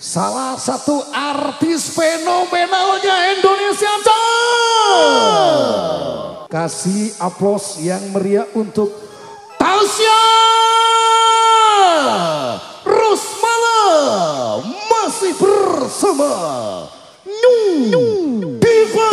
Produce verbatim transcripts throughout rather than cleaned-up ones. Salah satu artis fenomenalnya Indonesia, coy. Kasih aplaus yang meriah untuk Tasya Rosmala masih bersama New Diva.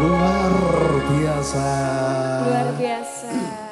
Luar biasa. Luar biasa.